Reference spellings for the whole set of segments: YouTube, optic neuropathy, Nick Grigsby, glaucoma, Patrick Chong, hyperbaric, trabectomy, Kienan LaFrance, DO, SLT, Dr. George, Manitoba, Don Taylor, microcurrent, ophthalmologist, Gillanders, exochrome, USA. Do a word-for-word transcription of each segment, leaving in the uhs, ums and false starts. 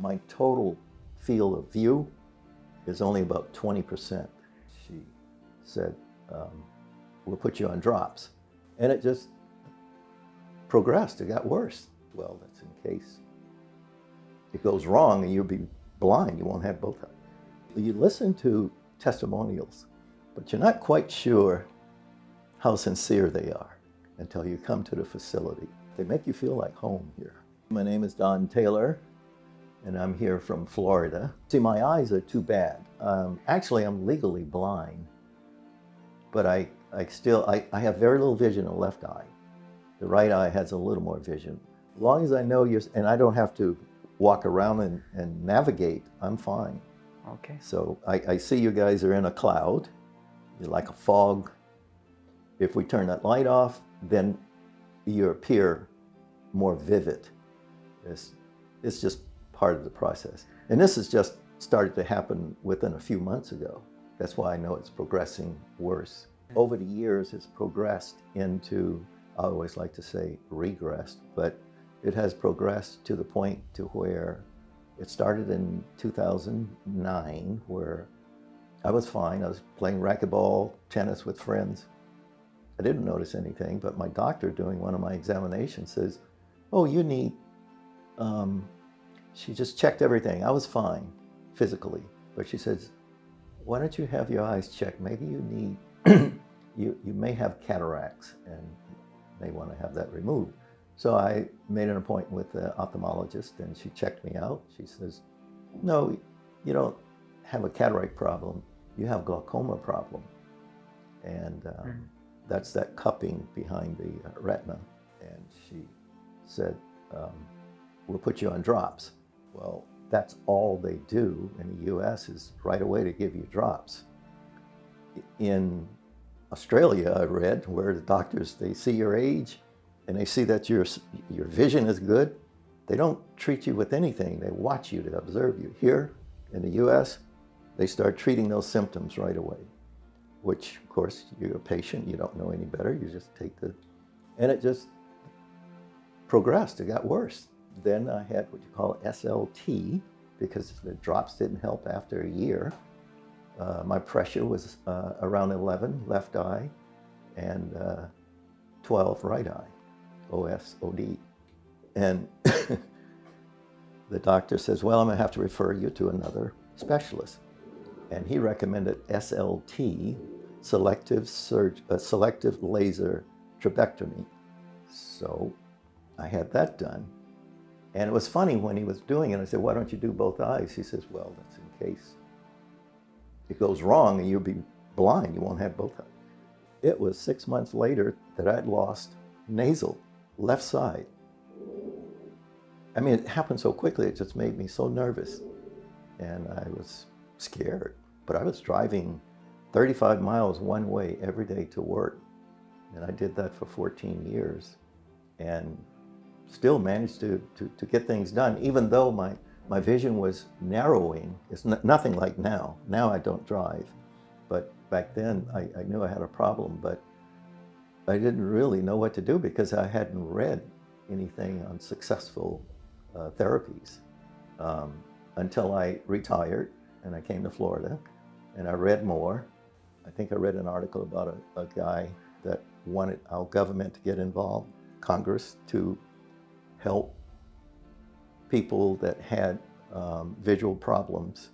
my total field of view is only about twenty percent. She said, um, we'll put you on drops. And it just progressed, it got worse. Well, that's in case it goes wrong and you'll be blind, you won't have both eyes. You listen to testimonials, but you're not quite sure how sincere they are until you come to the facility. They make you feel like home here. My name is Don Taylor, and I'm here from Florida. See, my eyes are too bad. Um, actually, I'm legally blind, but I, I still, I, I have very little vision in the left eye. The right eye has a little more vision. As long as I know you're, and I don't have to walk around and, and navigate, I'm fine. Okay. So I, I see you guys are in a cloud, you're like a fog. If we turn that light off, then you appear more vivid. It's, it's just part of the process. And this has just started to happen within a few months ago. That's why I know it's progressing worse. Over the years, it's progressed into, I always like to say regressed, but it has progressed to the point to where it started in two thousand nine, where I was fine. I was playing racquetball, tennis with friends. I didn't notice anything, but my doctor doing one of my examinations says, oh, you need, um, she just checked everything. I was fine physically, but she says, why don't you have your eyes checked? Maybe you need, you, you may have cataracts and may want to have that removed. So I made an appointment with the ophthalmologist and she checked me out. She says, no, you don't have a cataract problem. You have glaucoma problem. And um, mm-hmm. that's that cupping behind the retina. And she said, um, we'll put you on drops. Well, that's all they do in the U S is right away to give you drops. In Australia, I read, where the doctors, they see your age, and they see that your, your vision is good, they don't treat you with anything. They watch you to observe you. Here in the U S, they start treating those symptoms right away, which of course you're a patient, you don't know any better, you just take the, and it just progressed, it got worse. Then I had what you call S L T, because the drops didn't help after a year. Uh, my pressure was uh, around eleven, left eye, and uh, twelve, right eye. O S, O D. And the doctor says, well, I'm gonna have to refer you to another specialist. And he recommended S L T, selective, surg uh, selective laser trabectomy. So I had that done. And it was funny when he was doing it, I said, why don't you do both eyes? He says, well, that's in case it goes wrong and you'll be blind, you won't have both eyes. It was six months later that I'd lost nasal, left side. I mean, it happened so quickly, it just made me so nervous. And I was scared, but I was driving thirty-five miles one way every day to work. And I did that for fourteen years and still managed to, to, to get things done, even though my, my vision was narrowing. It's n nothing like now. Now I don't drive, but back then I, I knew I had a problem, but I didn't really know what to do because I hadn't read anything on successful uh, therapies um, until I retired and I came to Florida and I read more. I think I read an article about a, a guy that wanted our government to get involved, Congress, to help people that had um, visual problems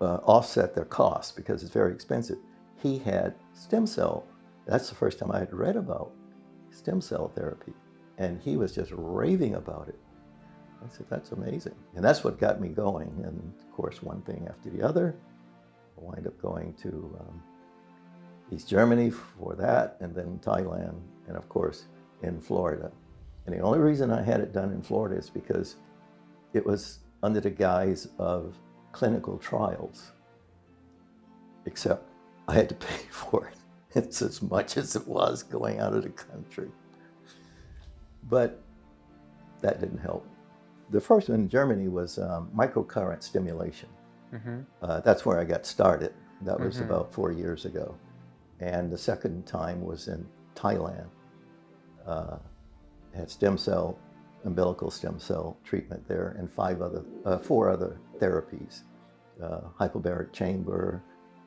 uh, offset their costs because it's very expensive. He had stem cell. That's the first time I had read about stem cell therapy. And he was just raving about it. I said, that's amazing. And that's what got me going. And of course, one thing after the other, I wind up going to um, East Germany for that, and then Thailand, and of course, in Florida. And the only reason I had it done in Florida is because it was under the guise of clinical trials, except I had to pay for it. It's as much as it was going out of the country. But that didn't help. The first one in Germany was um, microcurrent stimulation. Mm-hmm. uh, that's where I got started. That was mm-hmm. about four years ago. And the second time was in Thailand. Uh, had stem cell umbilical stem cell treatment there, and five other, uh, four other therapies, uh, hyperbaric chamber,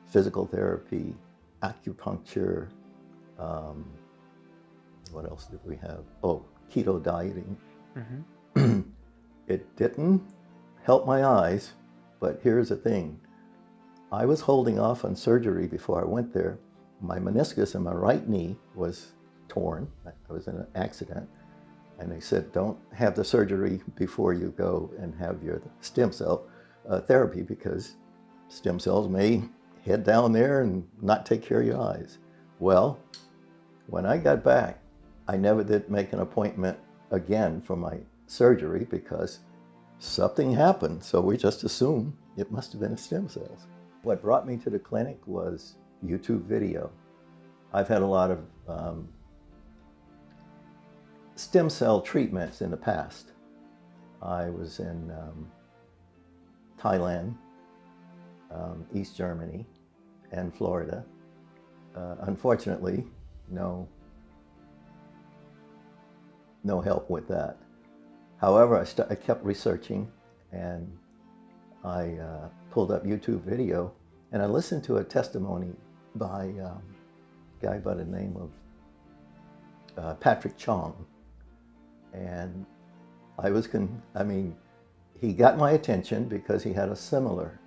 physical therapy, acupuncture, um, what else did we have? Oh, keto dieting. Mm-hmm. It didn't help my eyes, but here's the thing. I was holding off on surgery before I went there. My meniscus in my right knee was torn. I was in an accident. And they said, don't have the surgery before you go and have your stem cell uh, therapy, because stem cells may head down there and not take care of your eyes. Well, when I got back, I never did make an appointment again for my surgery because something happened. So we just assumed it must have been a stem cells. What brought me to the clinic was YouTube video. I've had a lot of um, stem cell treatments in the past. I was in um, Thailand, um, East Germany, and Florida. Uh, unfortunately, no, no help with that. However, I, st I kept researching, and I uh, pulled up YouTube video, and I listened to a testimony by um, a guy by the name of uh, Patrick Chong. And I was, con I mean, he got my attention because he had a similar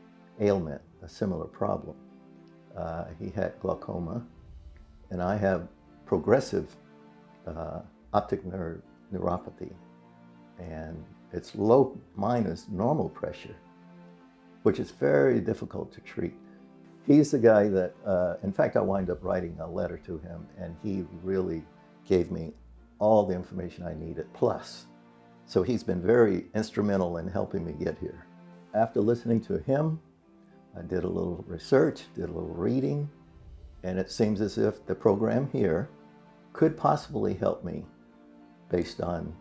ailment, a similar problem. Uh, he had glaucoma, and I have progressive uh, optic nerve neuropathy, and it's low minus normal pressure, which is very difficult to treat. He's the guy that, uh, in fact, I wind up writing a letter to him, and he really gave me all the information I needed, plus. So he's been very instrumental in helping me get here. After listening to him, I did a little research, did a little reading, and it seems as if the program here could possibly help me based on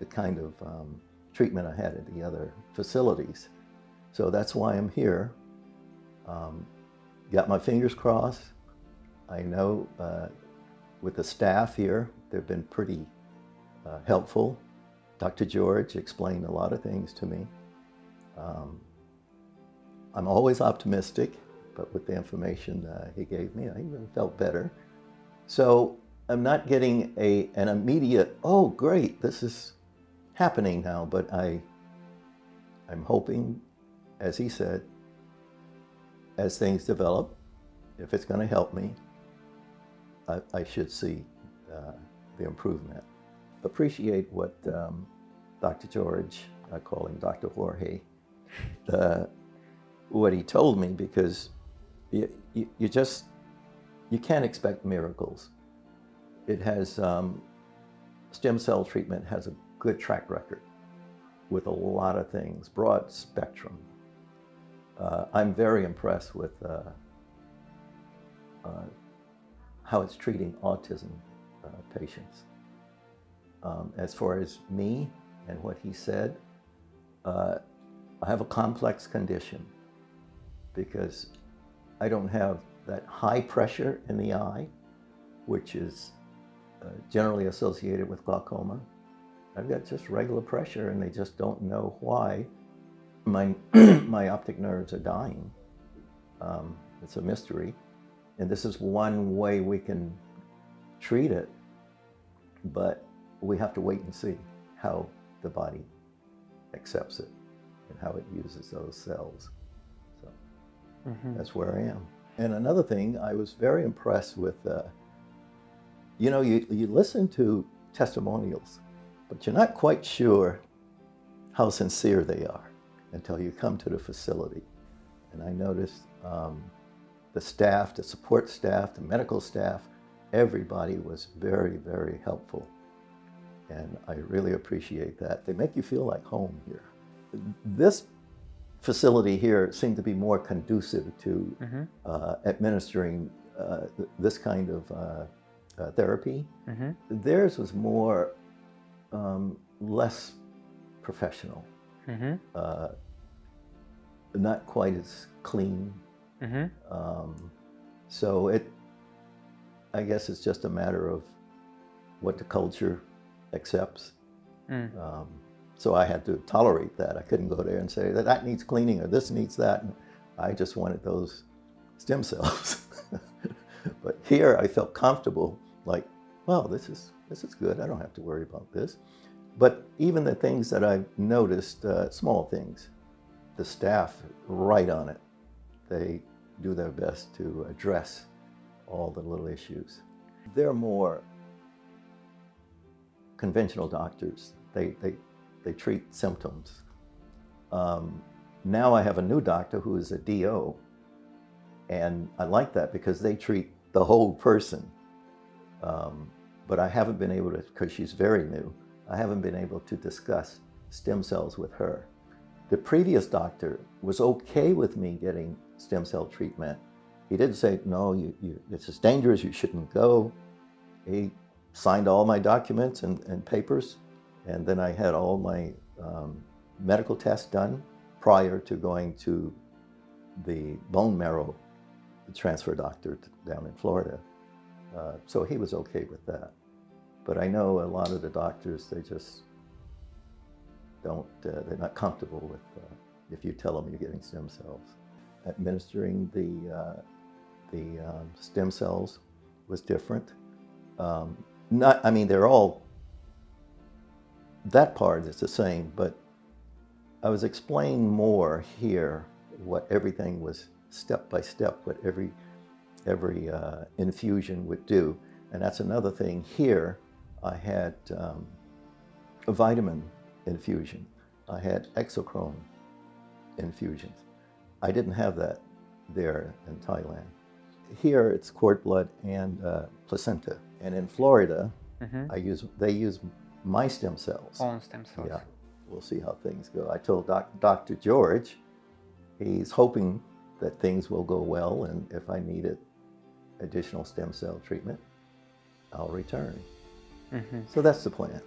the kind of um, treatment I had at the other facilities. So that's why I'm here. Um, got my fingers crossed. I know uh, with the staff here, they've been pretty uh, helpful. Doctor George explained a lot of things to me. Um, I'm always optimistic, but with the information uh, he gave me, I even felt better. So I'm not getting a, an immediate, oh, great, this is happening now, but I, I'm hoping, as he said, as things develop, if it's going to help me, I, I should see uh, the improvement. Appreciate what um, Doctor George, I call him Doctor Jorge, uh, what he told me, because you, you, you just, you can't expect miracles. It has, um, stem cell treatment has a good track record with a lot of things, broad spectrum. Uh, I'm very impressed with uh, uh, how it's treating autism uh, patients. Um, as far as me and what he said, uh, I have a complex condition because I don't have that high pressure in the eye, which is uh, generally associated with glaucoma. I've got just regular pressure, and they just don't know why my, my optic nerves are dying. Um, it's a mystery. And this is one way we can treat it, but we have to wait and see how the body accepts it and how it uses those cells. So mm-hmm. That's where I am. And another thing, I was very impressed with, uh, you know, you, you listen to testimonials, but you're not quite sure how sincere they are until you come to the facility. And I noticed um, the staff, the support staff, the medical staff, everybody was very, very helpful. And I really appreciate that. They make you feel like home here. This facility here seemed to be more conducive to mm-hmm. uh, administering uh, th this kind of uh, uh, therapy. Mm-hmm. Theirs was more, um, less professional, mm-hmm. uh, not quite as clean. Mm-hmm. um, so it, I guess it's just a matter of what the culture accepts Mm. Um, so I had to tolerate that. I couldn't go there and say that that needs cleaning or this needs that. And I just wanted those stem cells. But here I felt comfortable, like, well, this is, this is good. I don't have to worry about this. But even the things that I noticed, uh, small things, the staff right on it. They do their best to address all the little issues. They're more conventional doctors. They, they, they treat symptoms. Um, now I have a new doctor who is a D O, and I like that because they treat the whole person. Um, but I haven't been able to, because she's very new, I haven't been able to discuss stem cells with her. The previous doctor was okay with me getting stem cell treatment. He didn't say, no, you, you, this is dangerous, you shouldn't go. He signed all my documents and, and papers, and then I had all my um, medical tests done prior to going to the bone marrow transfer doctor down in Florida. Uh, so he was okay with that. But I know a lot of the doctors, they just don't, uh, they're not comfortable with, uh, if you tell them you're getting stem cells. Administering the, uh, the uh, stem cells was different. Um, not, I mean, they're all, that part is the same, but I was explaining more here what everything was step by step, what every, every uh, infusion would do. And that's another thing here. I had um, a vitamin infusion. I had exochrome infusions. I didn't have that there in Thailand. Here it's cord blood and uh, placenta. And in Florida, mm-hmm. I use they use my stem cells. Own stem cells. Yeah, we'll see how things go. I told Doc, Doctor George, he's hoping that things will go well, and if I needed additional stem cell treatment, I'll return. Mm-hmm. So that's the plan.